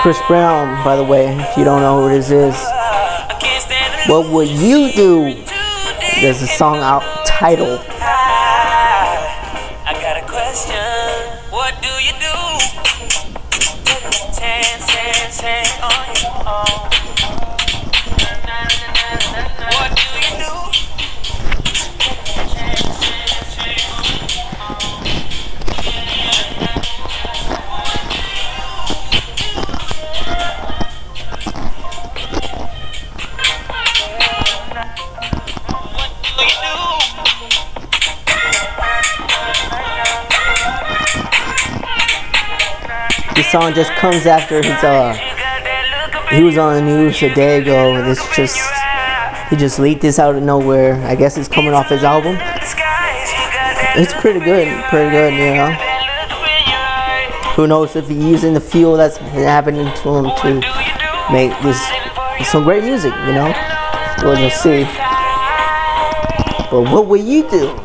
Chris Brown, by the way, if you don't know who this is. What would you do? There's a song out titled. I got a question. What do you do? Tan on your own. What do you do? This song just comes after his he was on the news a day ago, and it's just he just leaked this out of nowhere. I guess it's coming off his album. It's pretty good, you know. Who knows if he's using the fuel that's happening to him to make this some great music, you know. We'll just see. But what will you do?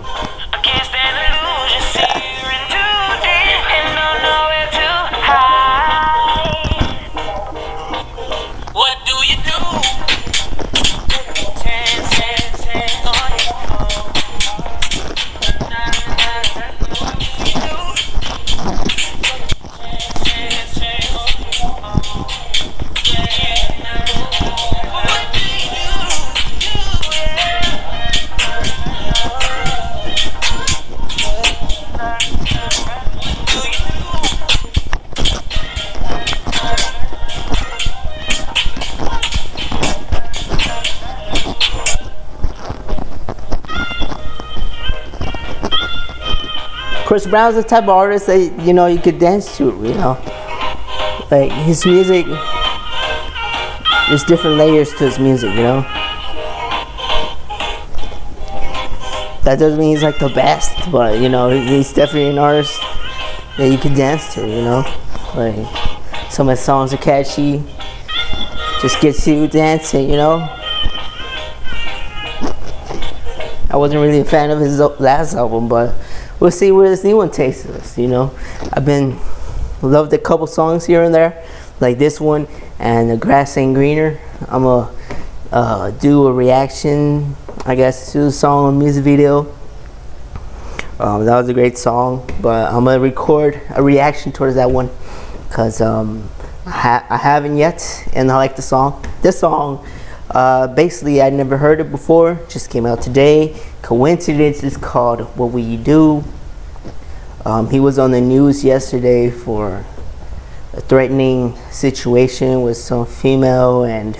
Chris Brown's the type of artist that, you know, you could dance to, you know. Like, his music, there's different layers to his music, you know. That doesn't mean he's like the best, but, you know, he's definitely an artist that you can dance to, you know. Like, some of his songs are catchy, just gets you dancing, you know. I wasn't really a fan of his last album, but we'll see where this new one takes us, you know. I've loved a couple songs here and there, like this one and The Grass Ain't Greener. I'm gonna do a reaction, I guess, to the song and music video. That was a great song, but I'm gonna record a reaction towards that one because I haven't yet, and I like the song. This song, basically, I'd never heard it before. Just came out today. Coincidence is called "What Will You Do." He was on the news yesterday for a threatening situation with some female, and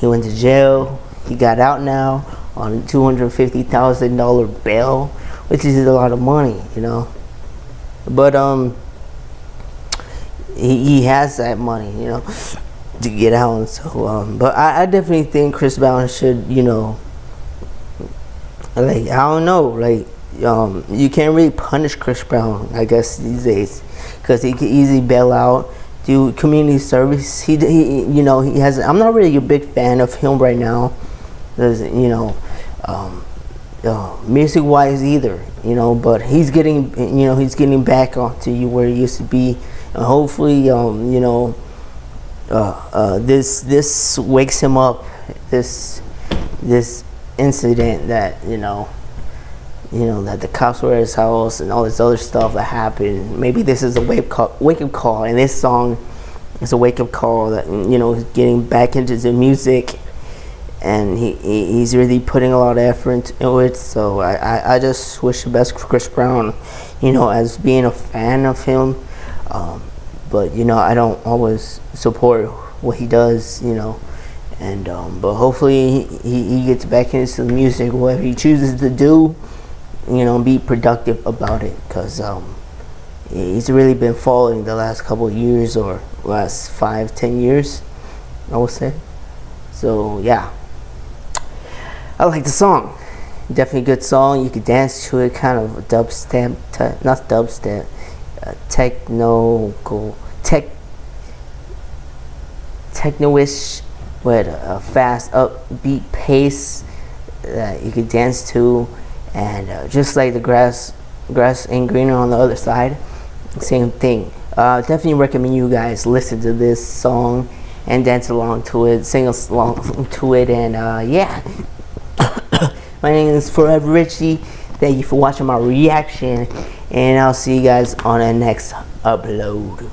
he went to jail. He got out now on a $250,000 bail, which is a lot of money, you know. But he has that money, you know, to get out. And so but I definitely think Chris Brown should, you know, like, I don't know, like, you can't really punish Chris Brown, I guess, these days, because he could easily bail out, do community service. He you know, he has, I'm not really a big fan of him right now, you know, music wise either, you know. But he's getting, you know, he's getting back onto you where he used to be, and hopefully you know, this wakes him up, this incident that, you know that the cops were at his house and all this other stuff that happened. Maybe this is a wake-up call, and this song is a wake-up call that, you know, he's getting back into the music, and he's really putting a lot of effort into it. So I just wish the best for Chris Brown, you know, as being a fan of him. But, you know, I don't always support what he does, you know. And but hopefully he gets back into the music, whatever he chooses to do, you know, and be productive about it. Because he's really been falling the last couple of years, or last 5-10 years, I would say. So, yeah. I like the song. Definitely a good song. You could dance to it, kind of dubstep, not dubstep, techno-ish, but a fast upbeat pace that you could dance to. And just like the grass ain't greener on the other side, same thing. Definitely recommend you guys listen to this song and dance along to it, sing along to it, and yeah. My name is Forever Richie. Thank you for watching my reaction, and I'll see you guys on the next upload.